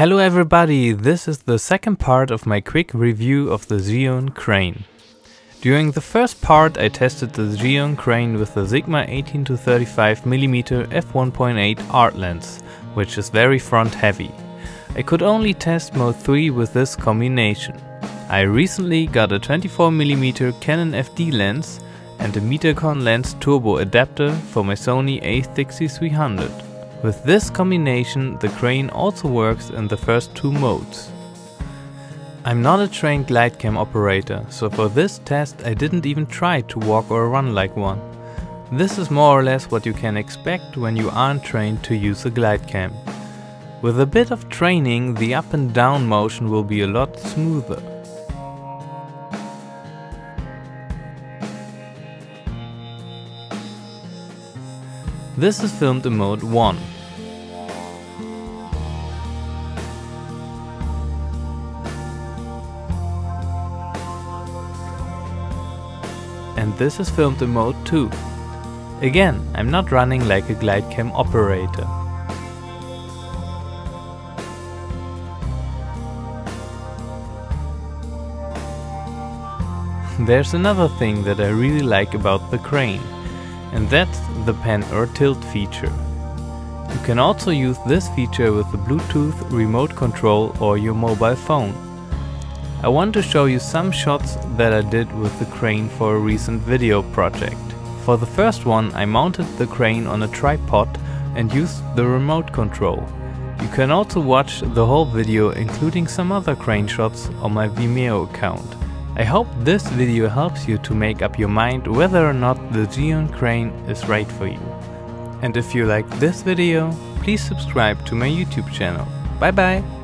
Hello everybody, this is the second part of my quick review of the Zhiyun Crane. During the first part I tested the Zhiyun Crane with the Sigma 18-35mm f1.8 art lens, which is very front heavy. I could only test mode 3 with this combination. I recently got a 24mm Canon FD lens and a Mitakon lens turbo adapter for my Sony a6300. With this combination, the crane also works in the first two modes. I'm not a trained glidecam operator, so for this test I didn't even try to walk or run like one. This is more or less what you can expect when you aren't trained to use a glidecam. With a bit of training, the up and down motion will be a lot smoother. This is filmed in mode 1. And this is filmed in mode 2. Again, I'm not running like a glidecam operator. There's another thing that I really like about the crane, and that's the pan or tilt feature. You can also use this feature with the Bluetooth remote control or your mobile phone. I want to show you some shots that I did with the crane for a recent video project. For the first one, I mounted the crane on a tripod and used the remote control. You can also watch the whole video, including some other crane shots, on my Vimeo account. I hope this video helps you to make up your mind whether or not the Zhiyun Crane is right for you. And if you liked this video, please subscribe to my YouTube channel. Bye bye!